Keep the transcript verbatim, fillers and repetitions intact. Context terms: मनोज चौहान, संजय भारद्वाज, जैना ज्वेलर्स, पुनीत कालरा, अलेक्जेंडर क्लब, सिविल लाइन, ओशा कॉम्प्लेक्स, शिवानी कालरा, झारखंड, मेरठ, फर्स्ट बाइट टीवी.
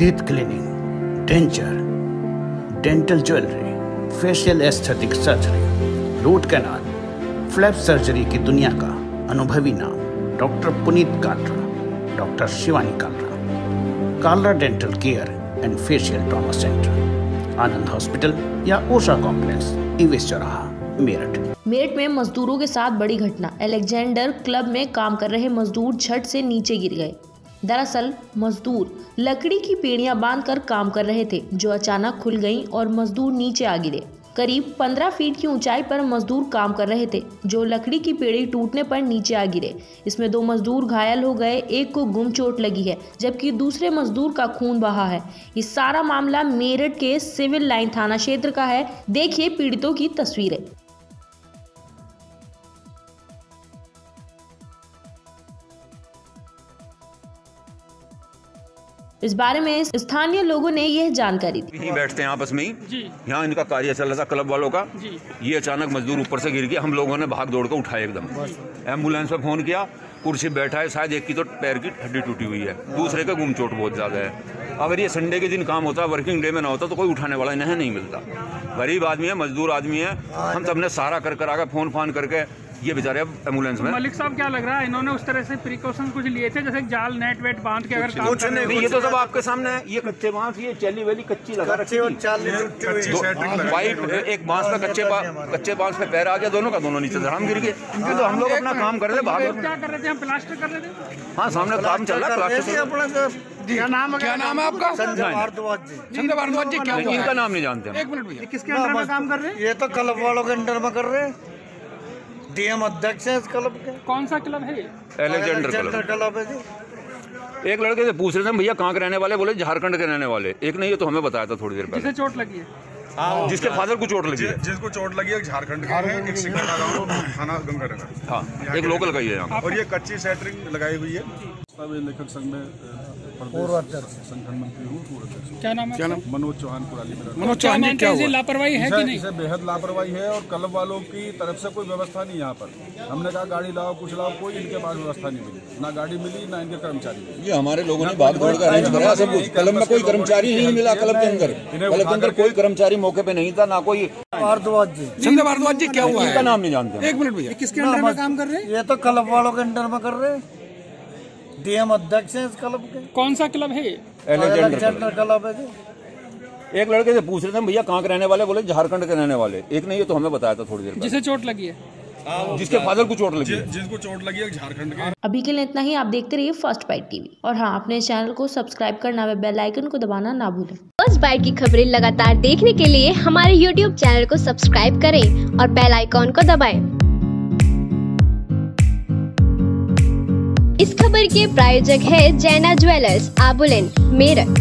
Teeth cleaning, denture, dental jewellery, facial aesthetic surgery, root canal, flap surgery की दुनिया का अनुभवी नाम doctor पुनीत कालरा, doctor शिवानी कालरा, Kalra dental care and facial trauma centre, Anand hospital या ओशा कॉम्प्लेक्स, इवेस चौराहा, मेरठ। मेरठ में मजदूरों के साथ बड़ी घटना। अलेक्जेंडर क्लब में काम कर रहे मजदूर छत से नीचे गिर गए। दरअसल मजदूर लकड़ी की पेड़ियां बांधकर काम कर रहे थे, जो अचानक खुल गईं और मजदूर नीचे आ गिरे। करीब पंद्रह फीट की ऊंचाई पर मजदूर काम कर रहे थे, जो लकड़ी की पेड़ी टूटने पर नीचे आ गिरे। इसमें दो मजदूर घायल हो गए, एक को गुम चोट लगी है, जबकि दूसरे मजदूर का खून बहा है। ये सारा मामला मेरठ के सिविल लाइन थाना क्षेत्र का है। देखिए पीड़ितों की तस्वीरें। इस बारे में स्थानीय लोगों ने यह जानकारी दी। यहीं बैठते हैं आपस में ही, यहाँ इनका कार्य चल रहा था क्लब वालों का। ये अचानक मजदूर ऊपर से गिर गया, हम लोगों ने भाग दौड़ कर उठाया, एकदम एम्बुलेंस पे फोन किया। कुर्सी बैठा है, शायद एक की तो पैर की हड्डी टूटी हुई है, दूसरे का गुम चोट बहुत ज़्यादा है। अगर ये संडे के दिन काम होता, वर्किंग डे में ना होता, तो कोई उठाने वाला इन्हें नहीं मिलता। गरीब आदमी है, मजदूर आदमी है, हम सबने सहारा कर कर आकर फोन फान करके ये बेचारे अब एम्बुलेंस में। मलिक साहब, क्या लग रहा है इन्होंने उस तरह से प्रिकॉशन कुछ लिए थे, जैसे जाल नेट वेट बांध के? अगर काम नहीं, नहीं, ये तो सब आपके सामने है। ये कच्चे बांस, ये चैली वाली कच्ची लगा रखी है, पाइप एक बांस पे, कच्चे कच्चे बांस पे पैर आ गया दोनों का, दोनों नीचे धड़ाम गिर गए। तो हम लोग अपना काम कर रहे थे, बाहर क्या कर रहे थे, हम प्लास्टर कर रहे थे। हाँ, सामने काम चल रहा है। क्या नाम है, क्या नाम है आपका? संजय भारद्वाज जी। संजय भारद्वाज जी, क्या इनका नाम नहीं जानते? एक मिनट भैया, किसके अंडर में काम कर रहे हैं? ये तो क्लब वालों के अंडर में कर रहे हैं, डीएम अध्यक्ष है इस क्लब के। कौन सा क्लब है? अलेक्जेंडर क्लब है जी। एक लड़के से पूछ रहे थे भैया कहाँ के रहने वाले, बोले झारखंड के रहने वाले। एक नहीं, ये तो हमें बताया था थोड़ी देर पहले। जिसे चोट लगी है, जिसके फादर को चोट लगी है, जिसको चोट लगी है झारखंड के हैं, एक सिकंदरा गांव थाना गंगा नगर। हाँ, एक लोकल का ही है यहाँ, और ये कच्ची सेटरिंग लगाई हुई है। लेखक संघ में संगठन मंत्री हूँ। क्या नाम है? मनोज चौहान। मनोज चौहान जी, क्या लापरवाही है कि नहीं? इसे बेहद लापरवाही है, और क्लब वालों की तरफ से कोई व्यवस्था नहीं। यहाँ पर हमने कहा गाड़ी लाओ, कुछ लाओ, कोई इनके पास व्यवस्था नहीं मिली, ना गाड़ी मिली, ना इनके कर्मचारी मिले। ये हमारे लोगों ने भाग दौड़ का अरेंज कराया सब कुछ, क्लब में कोई कर्मचारी ही नहीं मिला। क्लब के अंदर क्लब के अंदर कोई कर्मचारी मौके पे नहीं था, ना कोई। भारद्वाज जी, संजय भारद्वाज जी, क्या हुआ? इनका नाम नहीं जानते। एक मिनट भैया, किसके अंडर में काम कर रहे हैं? ये तो क्लब वालों के अंडर में कर रहे हैं, डीएम अध्यक्ष हैं इस क्लब के। कौन सा क्लब है? अलेक्जेंडर क्लब है जी। एक लड़के से पूछ रहे थे भैया कहाँ के रहने वाले, बोले झारखंड के रहने वाले। एक नहीं, ये तो हमें बताया था थोड़ी देर पहले। जिसे चोट लगी है, जिसके फादर को चोट लगी है, जिसको चोट लगी है झारखंड के। अभी के लिए इतना ही। आप देखते रहिए फर्स्ट बाइट टीवी, और हाँ, अपने चैनल को सब्सक्राइब करना व बेल आइकन को दबाना ना भूलें। फर्स्ट बाइट की खबरें लगातार देखने के लिए हमारे यूट्यूब चैनल को सब्सक्राइब करें और बेल आइकॉन को दबाए। इस खबर के प्रायोजक है जैना ज्वेलर्स, आबुलेन, मेरठ।